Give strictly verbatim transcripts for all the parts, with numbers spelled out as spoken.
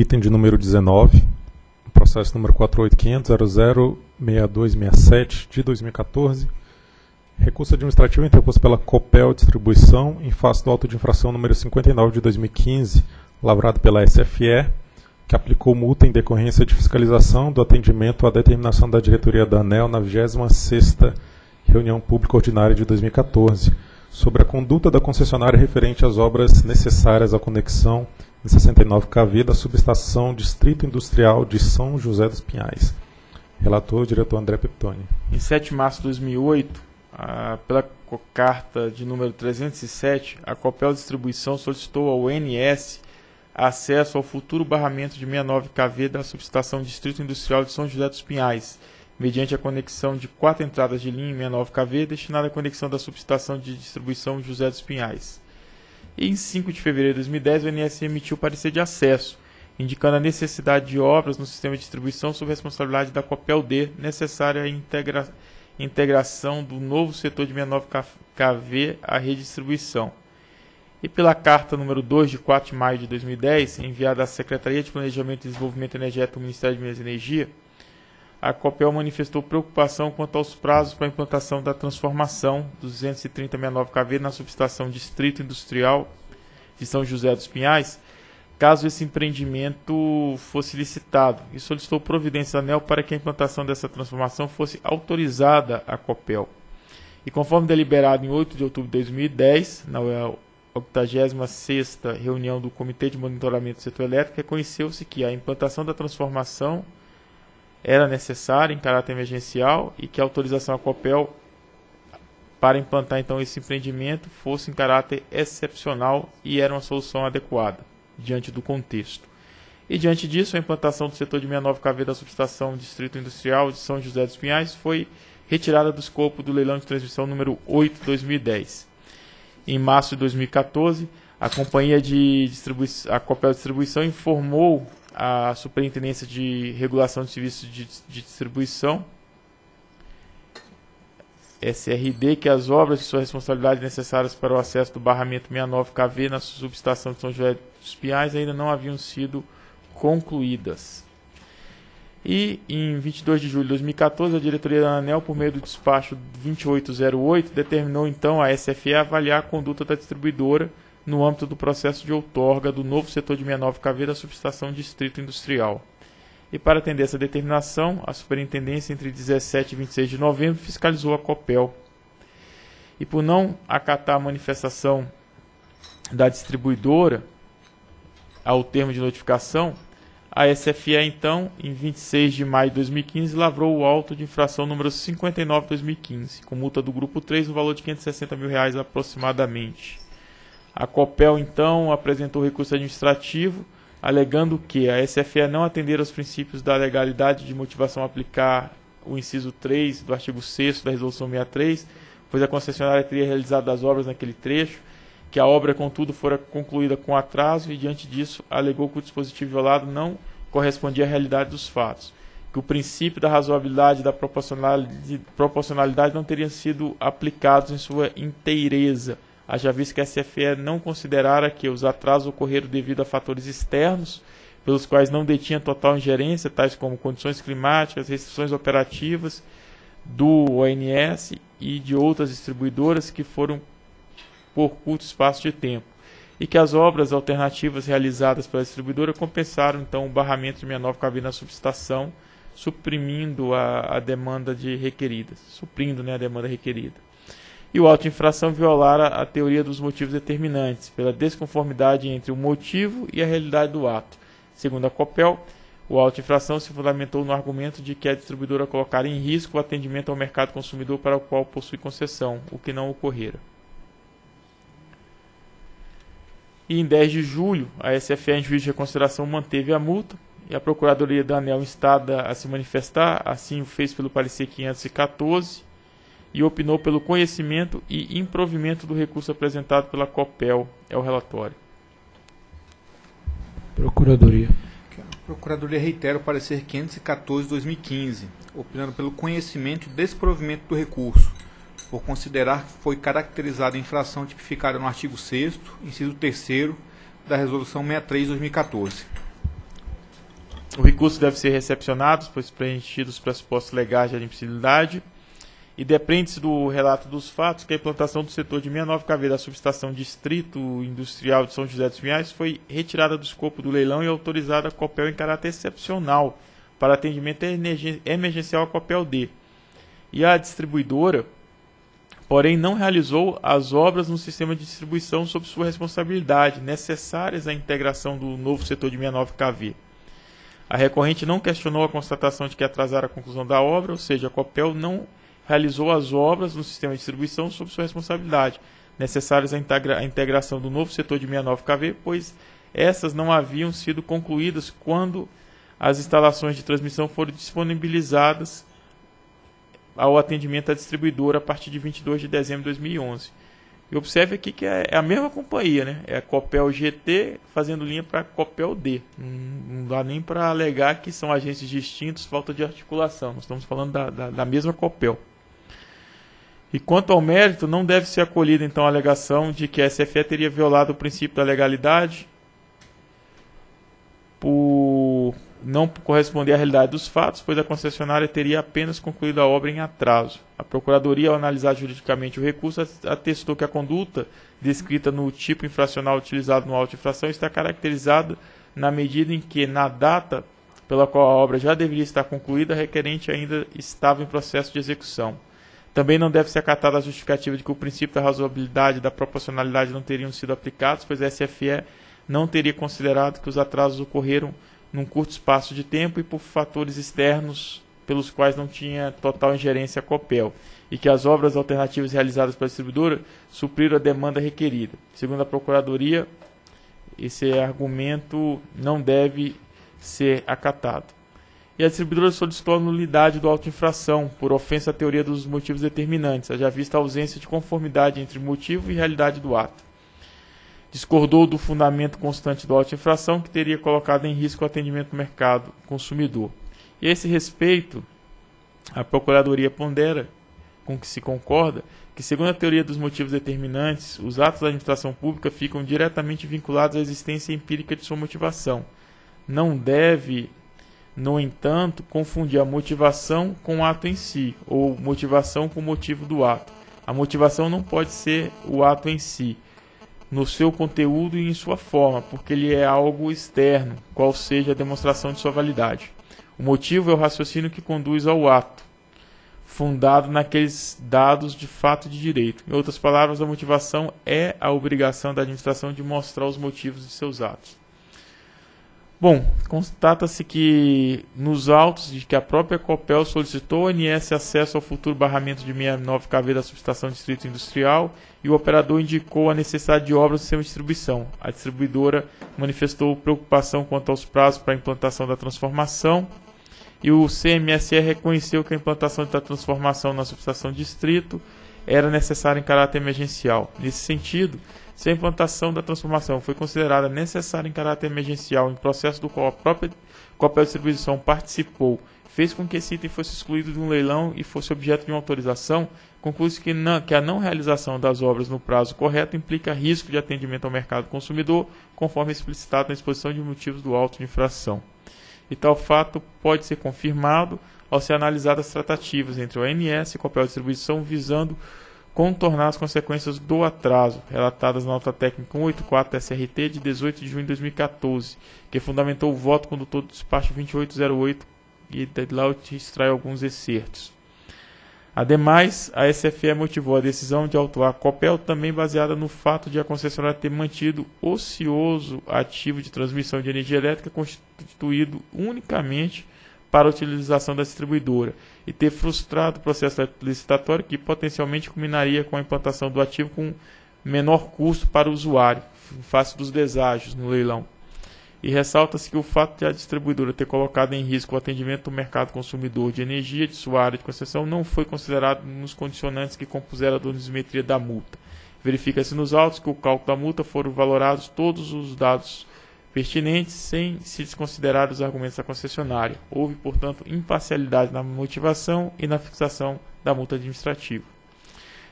Item de número dezenove, processo número quatro oito cinco zero zero zero zero seis dois seis sete de dois mil e catorze, recurso administrativo interposto pela Copel Distribuição em face do auto de infração número cinquenta e nove de dois mil e quinze, lavrado pela S F E, que aplicou multa em decorrência de fiscalização do atendimento à determinação da diretoria da ANEEL na vigésima sexta reunião pública ordinária de dois mil e catorze, sobre a conduta da concessionária referente às obras necessárias à conexão em sessenta e nove quilovolts da Subestação Distrito Industrial de São José dos Pinhais. Relator, diretor André Pepitone. Em sete de março de dois mil e oito, a, pela carta de número trezentos e sete, a Copel Distribuição solicitou ao O N S acesso ao futuro barramento de sessenta e nove quilovolts da Subestação Distrito Industrial de São José dos Pinhais, mediante a conexão de quatro entradas de linha em sessenta e nove quilovolts destinada à conexão da Subestação de Distribuição José dos Pinhais. Em cinco de fevereiro de dois mil e dez, o O N S emitiu parecer de acesso, indicando a necessidade de obras no sistema de distribuição sob responsabilidade da Copel D, necessária à integra integração do novo setor de sessenta e nove quilovolts à redistribuição. E pela carta número dois, de quatro de maio de dois mil e dez, enviada à Secretaria de Planejamento e Desenvolvimento Energético do Ministério de Minas e Energia, a Copel manifestou preocupação quanto aos prazos para a implantação da transformação dos duzentos e trinta quilovolts na subestação Distrito Industrial de São José dos Pinhais, caso esse empreendimento fosse licitado, e solicitou providência da ANEEL para que a implantação dessa transformação fosse autorizada à Copel. E conforme deliberado em oito de outubro de dois mil e dez, na oitagésima sexta reunião do Comitê de Monitoramento do Setor Elétrico, reconheceu-se que a implantação da transformação era necessária em caráter emergencial e que a autorização à Copel para implantar então esse empreendimento fosse em caráter excepcional e era uma solução adequada diante do contexto. E diante disso, a implantação do setor de sessenta e nove quilovolts da subestação Distrito Industrial de São José dos Pinhais foi retirada do escopo do leilão de transmissão número oito de dois mil e dez. Em março de dois mil e catorze, a companhia de distribuição, a Copel Distribuição, informou a Superintendência de Regulação de Serviços de, de Distribuição, S R D, que as obras de sua responsabilidade necessárias para o acesso do barramento sessenta e nove quilovolts na subestação de São José dos Pinhais ainda não haviam sido concluídas. E em vinte e dois de julho de dois mil e catorze, a diretoria da ANEEL, por meio do despacho dois mil oitocentos e oito, determinou então a S F E avaliar a conduta da distribuidora no âmbito do processo de outorga do novo setor de sessenta e nove quilovolts da subestação Distrito Industrial. E para atender essa determinação, a Superintendência, entre dezessete e vinte e seis de novembro, fiscalizou a Copel. E por não acatar a manifestação da distribuidora ao termo de notificação, a S F E, então, em vinte e seis de maio de dois mil e quinze, lavrou o auto de infração número cinquenta e nove de dois mil e quinze, com multa do grupo três no valor de quinhentos e sessenta mil reais aproximadamente. A Copel, então, apresentou recurso administrativo, alegando que a S F E não atender aos princípios da legalidade de motivação a aplicar o inciso três do artigo sexto da Resolução sessenta e três, pois a concessionária teria realizado as obras naquele trecho, que a obra, contudo, fora concluída com atraso e, diante disso, alegou que o dispositivo violado não correspondia à realidade dos fatos, que o princípio da razoabilidade e da proporcionalidade não teriam sido aplicados em sua inteireza, haja visto que a S F E não considerara que os atrasos ocorreram devido a fatores externos, pelos quais não detinha total ingerência, tais como condições climáticas, restrições operativas do O N S e de outras distribuidoras que foram por curto espaço de tempo, e que as obras alternativas realizadas pela distribuidora compensaram então o barramento de sessenta e nove quilovolts na subestação, suprimindo a, a demanda de requerida, suprindo né, a demanda requerida. E o auto de infração violara a teoria dos motivos determinantes, pela desconformidade entre o motivo e a realidade do ato. Segundo a Copel, o auto de infração se fundamentou no argumento de que a distribuidora colocara em risco o atendimento ao mercado consumidor para o qual possui concessão, o que não ocorrera. E em dez de julho, a S F E, em juízo de reconsideração, manteve a multa e a Procuradoria da ANEEL, instada a se manifestar, assim o fez pelo parecer quinhentos e quatorze, e opinou pelo conhecimento e improvimento do recurso apresentado pela Copel. É o relatório. Procuradoria. A Procuradoria reitera o parecer quinhentos e quatorze de dois mil e quinze, opinando pelo conhecimento e desprovimento do recurso, por considerar que foi caracterizada a infração tipificada no artigo sexto, inciso terceiro, da Resolução sessenta e três de dois mil e catorze. O recurso deve ser recepcionado, pois preenchidos os pressupostos legais de admissibilidade, e depende-se do relato dos fatos que a implantação do setor de sessenta e nove quilovolts da Subestação Distrito Industrial de São José dos Pinhais foi retirada do escopo do leilão e autorizada a Copel em caráter excepcional para atendimento emergencial à Copel D. E a distribuidora, porém, não realizou as obras no sistema de distribuição sob sua responsabilidade, necessárias à integração do novo setor de sessenta e nove quilovolts. A recorrente não questionou a constatação de que atrasara a conclusão da obra, ou seja, a Copel não realizou as obras no sistema de distribuição sob sua responsabilidade, necessárias à, integra à integração do novo setor de sessenta e nove quilovolts, pois essas não haviam sido concluídas quando as instalações de transmissão foram disponibilizadas ao atendimento à distribuidora a partir de vinte e dois de dezembro de dois mil e onze. E observe aqui que é a mesma companhia, né? É a Copel G T fazendo linha para a Copel D. Não dá nem para alegar que são agentes distintos, falta de articulação. Nós estamos falando da, da, da mesma Copel. E quanto ao mérito, não deve ser acolhida então a alegação de que a S F E teria violado o princípio da legalidade por não corresponder à realidade dos fatos, pois a concessionária teria apenas concluído a obra em atraso. A Procuradoria, ao analisar juridicamente o recurso, atestou que a conduta descrita no tipo infracional utilizado no auto de infração está caracterizada na medida em que, na data pela qual a obra já deveria estar concluída, a requerente ainda estava em processo de execução. Também não deve ser acatada a justificativa de que o princípio da razoabilidade e da proporcionalidade não teriam sido aplicados, pois a S F E não teria considerado que os atrasos ocorreram num curto espaço de tempo e por fatores externos pelos quais não tinha total ingerência a Copel, e que as obras alternativas realizadas pela distribuidora supriram a demanda requerida. Segundo a Procuradoria, esse argumento não deve ser acatado. E a distribuidora solicitou a nulidade do auto de infração por ofensa à teoria dos motivos determinantes, haja vista a ausência de conformidade entre motivo e realidade do ato. Discordou do fundamento constante do auto de infração, que teria colocado em risco o atendimento do mercado consumidor. E a esse respeito, a Procuradoria pondera, com que se concorda, que segundo a teoria dos motivos determinantes, os atos da administração pública ficam diretamente vinculados à existência empírica de sua motivação. Não deve, no entanto, confundir a motivação com o ato em si, ou motivação com o motivo do ato. A motivação não pode ser o ato em si, no seu conteúdo e em sua forma, porque ele é algo externo, qual seja a demonstração de sua validade. O motivo é o raciocínio que conduz ao ato, fundado naqueles dados de fato de direito. Em outras palavras, a motivação é a obrigação da administração de mostrar os motivos de seus atos. Bom, constata-se que nos autos de que a própria Copel solicitou ao O N S acesso ao futuro barramento de sessenta e nove quilovolts da Subestação Distrito Industrial e o operador indicou a necessidade de obras no sistema de distribuição. A distribuidora manifestou preocupação quanto aos prazos para a implantação da transformação e o C M S E reconheceu que a implantação da transformação na Subestação Distrito era necessária em caráter emergencial. Nesse sentido, se a implantação da transformação foi considerada necessária em caráter emergencial em processo do qual a própria Copel Distribuição participou, fez com que esse item fosse excluído de um leilão e fosse objeto de uma autorização, conclui-se que, que a não realização das obras no prazo correto implica risco de atendimento ao mercado consumidor, conforme explicitado na exposição de motivos do auto de infração. E tal fato pode ser confirmado ao ser analisadas as tratativas entre a O N S e a Copel Distribuição visando contornar as consequências do atraso, relatadas na nota técnica cento e oitenta e quatro S R T de dezoito de junho de dois mil e quatorze, que fundamentou o voto condutor do despacho dois mil oitocentos e oito, e de lá eu te extraio alguns excertos. Ademais, a S F E motivou a decisão de autuar a Copel, também baseada no fato de a concessionária ter mantido ocioso ativo de transmissão de energia elétrica constituído unicamente para a utilização da distribuidora e ter frustrado o processo licitatório que potencialmente culminaria com a implantação do ativo com menor custo para o usuário, em face dos deságios no leilão. E ressalta-se que o fato de a distribuidora ter colocado em risco o atendimento do mercado consumidor de energia de sua área de concessão não foi considerado nos condicionantes que compuseram a dosimetria da multa. Verifica-se nos autos que o cálculo da multa foram valorados todos os dados pertinentes, sem se desconsiderar os argumentos da concessionária. Houve, portanto, imparcialidade na motivação e na fixação da multa administrativa.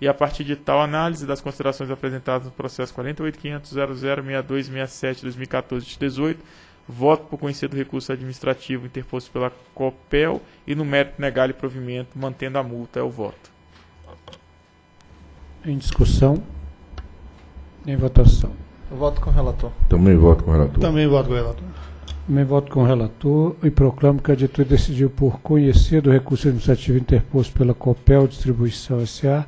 E a partir de tal análise das considerações apresentadas no processo quarenta e oito ponto quinhentos ponto zero zero seis dois seis sete barra dois mil e quatorze barra dezoito, voto por conhecer do recurso administrativo interposto pela Copel e no mérito negar-lhe provimento, mantendo a multa. É o voto. Em discussão. Em votação. Eu voto com o relator. Também voto com o relator. Também voto com o relator. Também voto com o relator e proclamo que a diretoria decidiu por conhecer do recurso administrativo interposto pela Copel Distribuição S A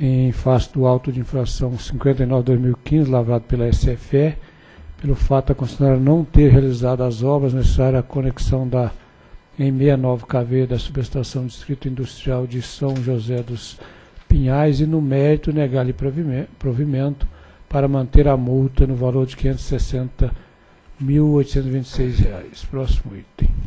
em face do auto de infração cinquenta e nove barra dois mil e quinze, lavrado pela S F E, pelo fato da concessionária não ter realizado as obras necessárias à conexão da M sessenta e nove K V da Subestação Distrito Industrial de São José dos Pinhais e no mérito negar-lhe provimento para manter a multa no valor de quinhentos e sessenta mil oitocentos e vinte e seis reais. Próximo item.